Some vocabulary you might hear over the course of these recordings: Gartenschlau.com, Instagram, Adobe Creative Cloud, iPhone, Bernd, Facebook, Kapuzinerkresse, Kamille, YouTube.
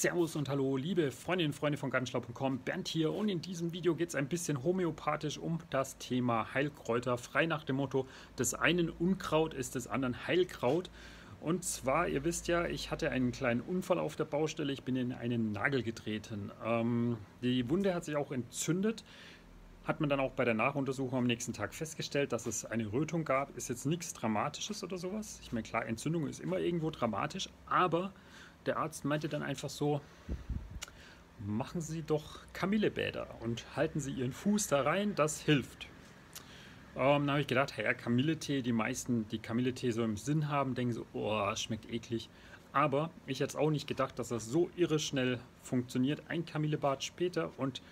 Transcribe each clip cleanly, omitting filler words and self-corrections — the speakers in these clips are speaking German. Servus und hallo, liebe Freundinnen und Freunde von Gartenschlau.com, Bernd hier, und in diesem Video geht es ein bisschen homöopathisch um das Thema Heilkräuter, frei nach dem Motto, des einen Unkraut ist des anderen Heilkraut. Und zwar, ihr wisst ja, ich hatte einen kleinen Unfall auf der Baustelle, ich bin in einen Nagel getreten. Die Wunde hat sich auch entzündet, hat man dann auch bei der Nachuntersuchung am nächsten Tag festgestellt, dass es eine Rötung gab. Ist jetzt nichts Dramatisches oder sowas. Ich meine, klar, Entzündung ist immer irgendwo dramatisch, aber der Arzt meinte dann einfach so, machen Sie doch Kamillebäder und halten Sie Ihren Fuß da rein, das hilft. Dann habe ich gedacht, ja, Kamilletee, die meisten, die Kamilletee so im Sinn haben, denken so, oh, schmeckt eklig. Aber ich hätte es auch nicht gedacht, dass das so irre schnell funktioniert. Ein Kamillebad später und,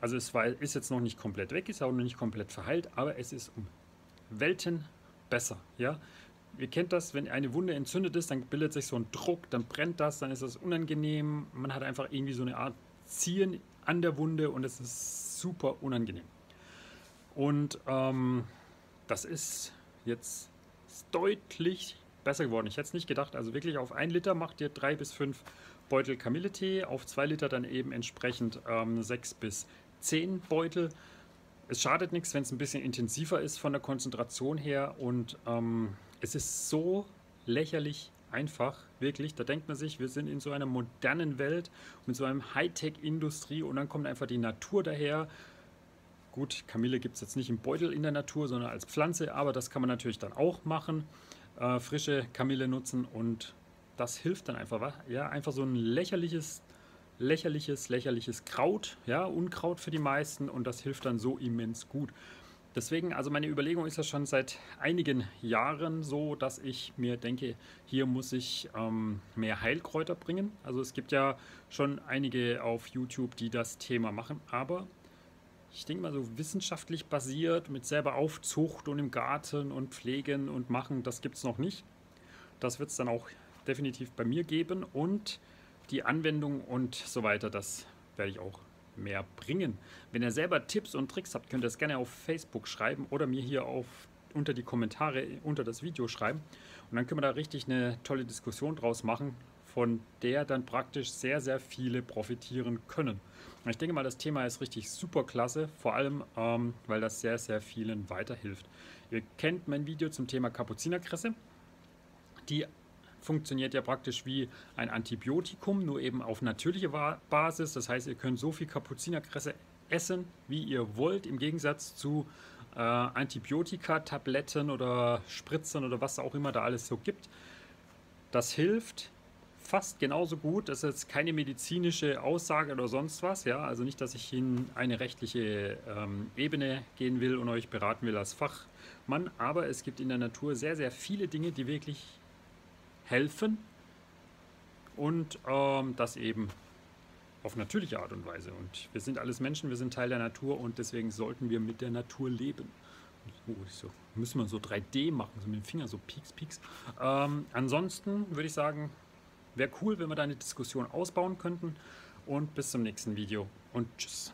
also ist jetzt noch nicht komplett weg, ist auch noch nicht komplett verheilt, aber es ist um Welten besser, ja. Ihr kennt das, wenn eine Wunde entzündet ist, dann bildet sich so ein Druck, dann brennt das, dann ist das unangenehm. Man hat einfach irgendwie so eine Art Ziehen an der Wunde und es ist super unangenehm. Und das ist jetzt deutlich besser geworden. Ich hätte es nicht gedacht, also wirklich auf 1 Liter macht ihr 3 bis 5 Beutel Kamilletee, auf 2 Liter dann eben entsprechend 6 bis 10 Beutel. Es schadet nichts, wenn es ein bisschen intensiver ist von der Konzentration her, und es ist so lächerlich einfach, wirklich. Da denkt man sich, wir sind in so einer modernen Welt, mit so einem Hightech-Industrie, und dann kommt einfach die Natur daher. Gut, Kamille gibt es jetzt nicht im Beutel in der Natur, sondern als Pflanze, aber das kann man natürlich dann auch machen. Frische Kamille nutzen, und das hilft dann einfach. Ja, einfach so ein lächerliches Kraut, ja, Unkraut für die meisten, und das hilft dann so immens gut. Deswegen, also meine Überlegung ist ja schon seit einigen Jahren so, dass ich mir denke, hier muss ich mehr Heilkräuter bringen. Also es gibt ja schon einige auf YouTube, die das Thema machen, aber ich denke mal so wissenschaftlich basiert, mit selber Aufzucht und im Garten und Pflegen und Machen, das gibt es noch nicht. Das wird es dann auch definitiv bei mir geben, und die Anwendung und so weiter, das werde ich auch mehr bringen. Wenn ihr selber Tipps und Tricks habt, könnt ihr das gerne auf Facebook schreiben oder mir hier unter die Kommentare unter das Video schreiben, und dann können wir da richtig eine tolle Diskussion draus machen, von der dann praktisch sehr, sehr viele profitieren können. Und ich denke mal, das Thema ist richtig super klasse, vor allem, weil das sehr, sehr vielen weiterhilft. Ihr kennt mein Video zum Thema Kapuzinerkresse. Die funktioniert ja praktisch wie ein Antibiotikum, nur eben auf natürliche Basis. Das heißt, ihr könnt so viel Kapuzinerkresse essen, wie ihr wollt, im Gegensatz zu Antibiotika, Tabletten oder Spritzern oder was auch immer da alles so gibt. Das hilft fast genauso gut. Das ist jetzt keine medizinische Aussage oder sonst was. Ja? Also nicht, dass ich in eine rechtliche Ebene gehen will und euch beraten will als Fachmann, aber es gibt in der Natur sehr, sehr viele Dinge, die wirklich helfen, und das eben auf natürliche Art und Weise. Und wir sind alles Menschen, wir sind Teil der Natur, und deswegen sollten wir mit der Natur leben. So, müssen wir so 3D machen, so mit dem Finger, so pieks. Ansonsten würde ich sagen, wäre cool, wenn wir da eine Diskussion ausbauen könnten, und bis zum nächsten Video und tschüss.